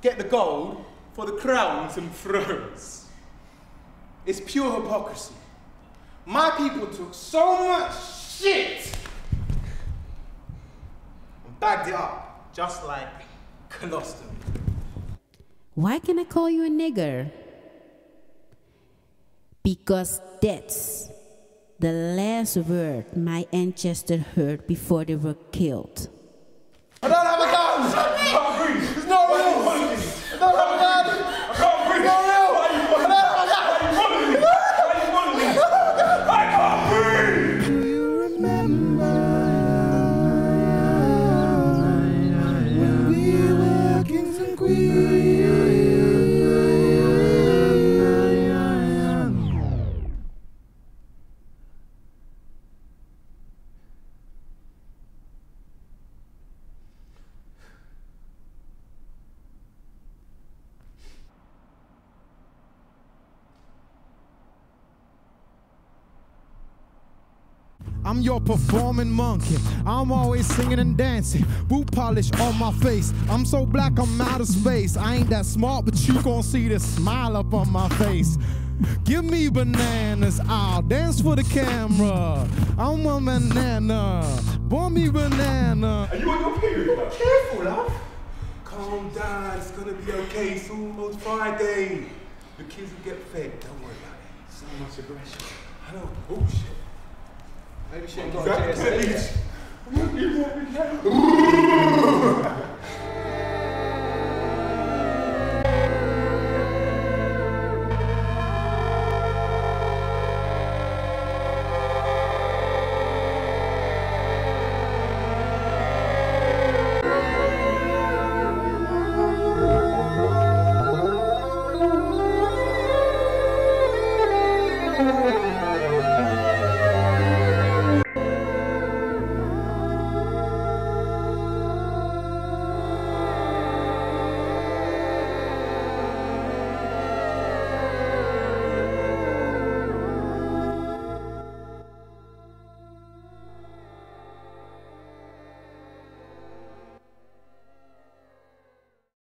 Get the gold for the crowns and thrones. It's pure hypocrisy. My people took so much shit and bagged it up, just like Colostum. Why can I call you a nigger? Because that's the last word my ancestors heard before they were killed. I don't have a gun! I'm your performing monkey. I'm always singing and dancing. Boot polish on my face. I'm so black, I'm out of space. I ain't that smart, but you gon' see the smile up on my face. Give me bananas, I'll dance for the camera. I'm a banana, boy me banana. Are you on your period? Careful, love. Calm down, it's gonna be okay. It's almost Friday. The kids will get fed, don't worry about it. So much aggression. I know, bullshit. Maybe she ain't got a chance.